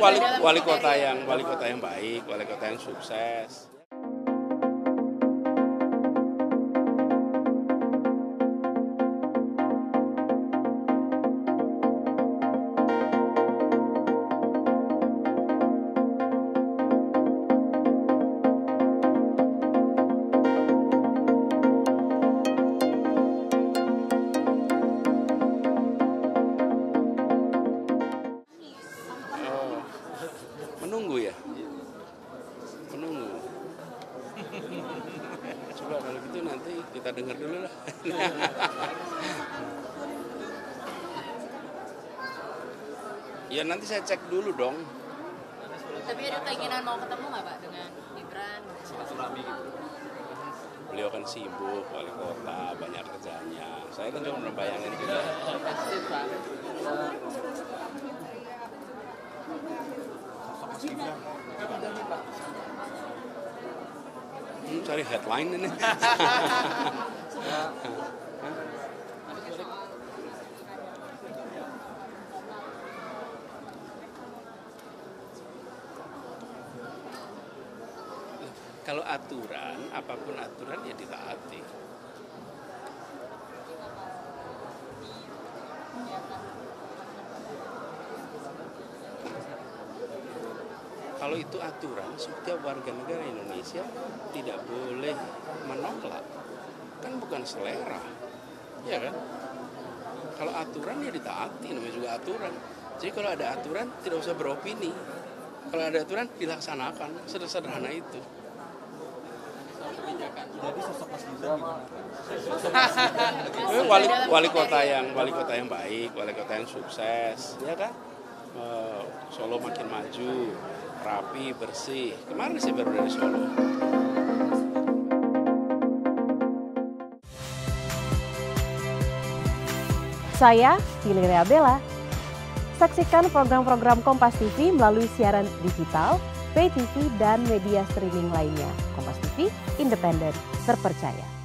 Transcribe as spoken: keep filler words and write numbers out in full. wali, wali kota yang wali kota yang baik, wali kota yang sukses. Menunggu ya, menunggu. Coba kalau gitu nanti kita dengar dulu lah. Ya nanti saya cek dulu dong. Tapi ada keinginan mau ketemu nggak Pak dengan Gibran? Beliau kan sibuk, wali kota, banyak kerjanya. Saya kan cuma membayangkan juga. Hmm, cari headline ini. Kalau aturan, apapun aturan ya ditaati. Kalau itu aturan, setiap warga negara Indonesia tidak boleh menolak. Kan bukan selera, ya kan? Kalau aturan ya ditaati, namanya juga aturan. Jadi kalau ada aturan, tidak usah beropini. Kalau ada aturan, dilaksanakan. Sederhana itu. Jadi sosok Mas Gibran gimana? Wali, wali kota yang wali kota yang baik, wali kota yang sukses, ya kan? Uh, Solo makin maju, rapi, bersih. Kemarin sih baru dari Solo. Saya Hilary Abella. Saksikan program-program Kompas T V melalui siaran digital, pay T V dan media streaming lainnya. Kompas T V, independen, terpercaya.